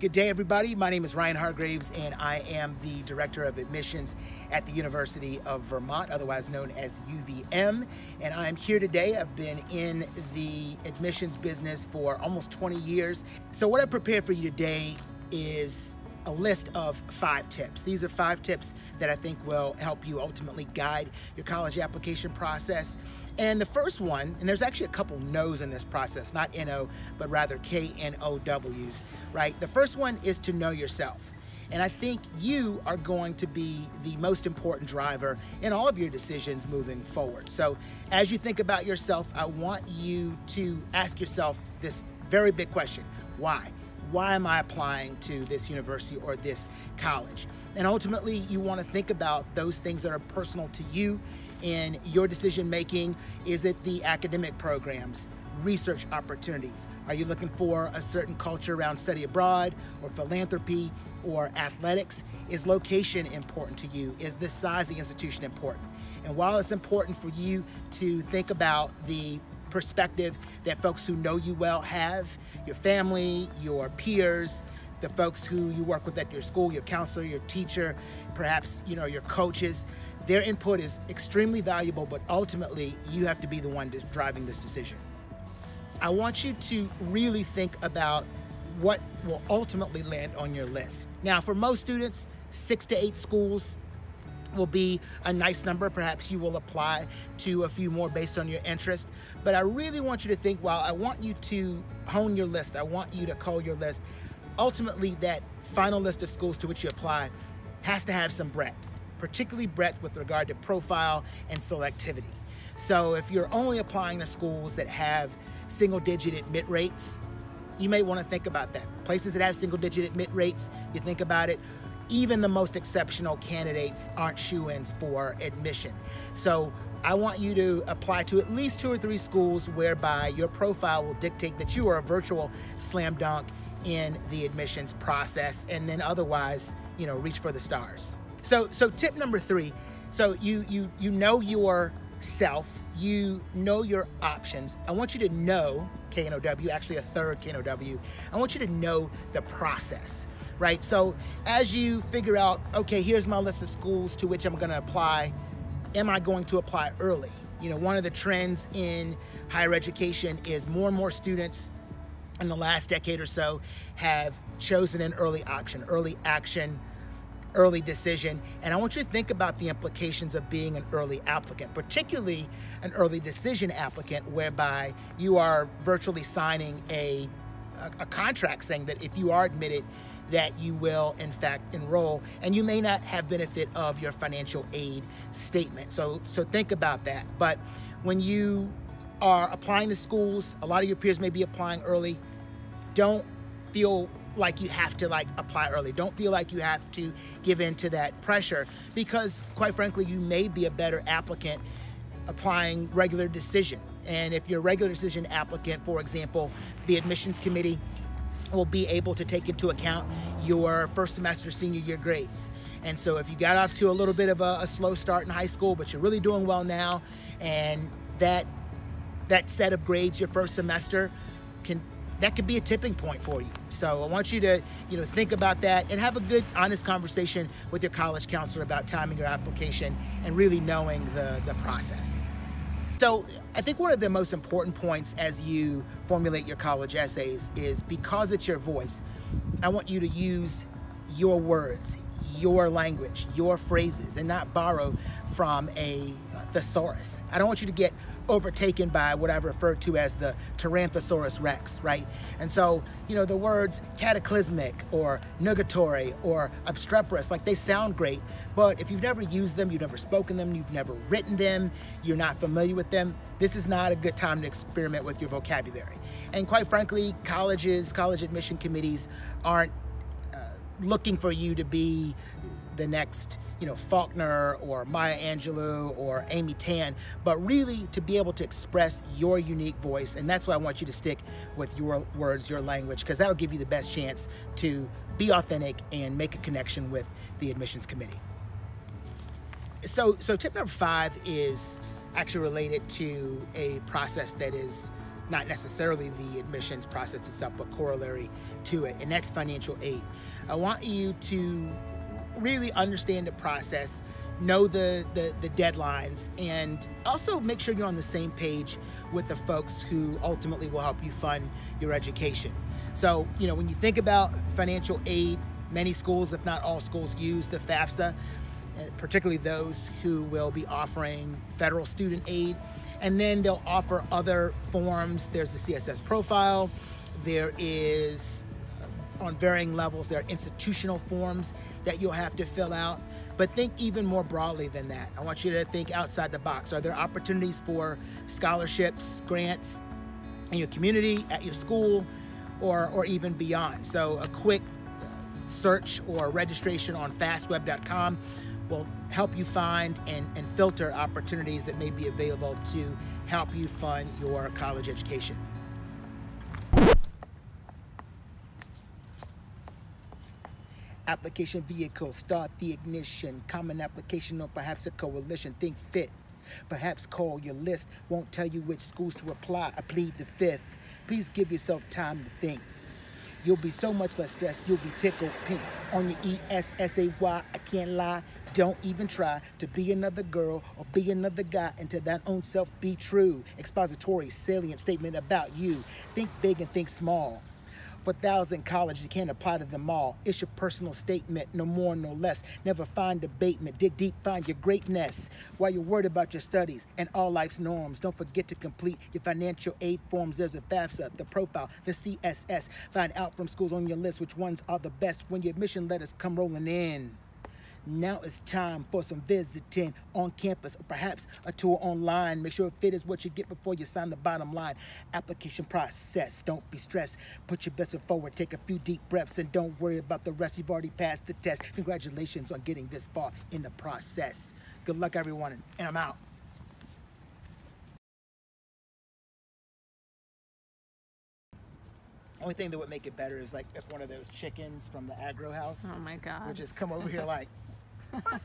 Good day, everybody. My name is Ryan Hargraves, and I am the Director of Admissions at the University of Vermont, otherwise known as UVM. And I'm here today. I've been in the admissions business for almost 20 years. So what I prepared for you today is a list of 5 tips. These are 5 tips that I think will help you ultimately guide your college application process. And the first one, and there's actually a couple no's in this process, not N-O, but rather K-N-O-W's, right? The first one is to know yourself. And I think you are going to be the most important driver in all of your decisions moving forward. So as you think about yourself, I want you to ask yourself this very big question: why? Why am I applying to this university or this college? And ultimately, you want to think about those things that are personal to you in your decision making. Is it the academic programs, research opportunities? Are you looking for a certain culture around study abroad or philanthropy or athletics? Is location important to you? Is the size of the institution important? And while it's important for you to think about the perspective that folks who know you well have, your family, your peers, the folks who you work with at your school, your counselor, your teacher, perhaps, you know, your coaches, their input is extremely valuable, but ultimately you have to be the one driving this decision. I want you to really think about what will ultimately land on your list. Now, for most students, 6 to 8 schools will be a nice number. Perhaps you will apply to a few more based on your interest. But I really want you to think, while I want you to hone your list, I want you to cull your list, ultimately that final list of schools to which you apply has to have some breadth, particularly breadth with regard to profile and selectivity. So if you're only applying to schools that have single-digit admit rates, you may want to think about that. Places that have single-digit admit rates, you think about it, even the most exceptional candidates aren't shoo-ins for admission. So I want you to apply to at least 2 or 3 schools whereby your profile will dictate that you are a virtual slam dunk in the admissions process, and then otherwise, you know, reach for the stars. So tip number 3, so you know yourself, you know your options. I want you to know, K-N-O-W, actually a third K-N-O-W, I want you to know the process. Right? So as you figure out, okay, here's my list of schools to which I'm going to apply, am I going to apply early? You know, one of the trends in higher education is more and more students in the last decade or so have chosen an early option, early action, early decision. And I want you to think about the implications of being an early applicant, particularly an early decision applicant, whereby you are virtually signing a contract saying that if you are admitted, that you will in fact enroll, and you may not have benefit of your financial aid statement. So think about that. But when you are applying to schools, a lot of your peers may be applying early. Don't feel like you have to apply early. Don't feel like you have to give in to that pressure, because quite frankly, you may be a better applicant applying regular decision. And if you're a regular decision applicant, for example, the admissions committee will be able to take into account your first semester senior year grades. And so if you got off to a little bit of a slow start in high school, but you're really doing well now, and that set of grades your first semester, that could be a tipping point for you. So I want you to, you know, think about that and have a good, honest conversation with your college counselor about timing your application and really knowing the process. So I think one of the most important points as you formulate your college essays is, because it's your voice, I want you to use your words, your language, your phrases, and not borrow from a thesaurus. I don't want you to get overtaken by what I've referred to as the Tyrannosaurus rex, right? And so, you know, the words cataclysmic or nugatory or obstreperous, like, they sound great, but if you've never used them, you've never spoken them, you've never written them, you're not familiar with them, this is not a good time to experiment with your vocabulary. And quite frankly, colleges, college admission committees aren't looking for you to be the next, you know, Faulkner or Maya Angelou or Amy Tan, but really to be able to express your unique voice. And that's why I want you to stick with your words, your language, because that'll give you the best chance to be authentic and make a connection with the admissions committee. So tip number 5 is actually related to a process that is not necessarily the admissions process itself, but corollary to it, and that's financial aid. I want you to really understand the process, know the deadlines, and also make sure you're on the same page with the folks who ultimately will help you fund your education. So, you know, when you think about financial aid, many schools, if not all schools, use the FAFSA, particularly those who will be offering federal student aid. And then they'll offer other forms. There's the CSS Profile. There is, on varying levels, there are institutional forms that you'll have to fill out. But think even more broadly than that. I want you to think outside the box. Are there opportunities for scholarships, grants in your community, at your school, or even beyond? So a quick search or registration on fastweb.com will help you find and filter opportunities that may be available to help you fund your college education. Application vehicle, start the ignition. Common application or perhaps a coalition. Think fit. Perhaps call your list. Won't tell you which schools to apply. I plead the fifth. Please give yourself time to think. You'll be so much less stressed, you'll be tickled pink. On your E-S-S-A-Y, I can't lie. Don't even try to be another girl or be another guy, and to thine own self be true. Expository, salient statement about you. Think big and think small. For 1,000 colleges, you can't apply to them all. It's your personal statement, no more, no less. Never find abatement. Dig deep, find your greatness. While you're worried about your studies and all life's norms, don't forget to complete your financial aid forms. There's a FAFSA, the profile, the CSS. Find out from schools on your list which ones are the best when your admission letters come rolling in. Now it's time for some visiting on campus, or perhaps a tour online. Make sure it fits what you get before you sign the bottom line. Application process, don't be stressed. Put your best foot forward, take a few deep breaths, and don't worry about the rest. You've already passed the test. Congratulations on getting this far in the process. Good luck, everyone, and I'm out. Only thing that would make it better is like if one of those chickens from the aggro house. Oh my God. Would just come over here like.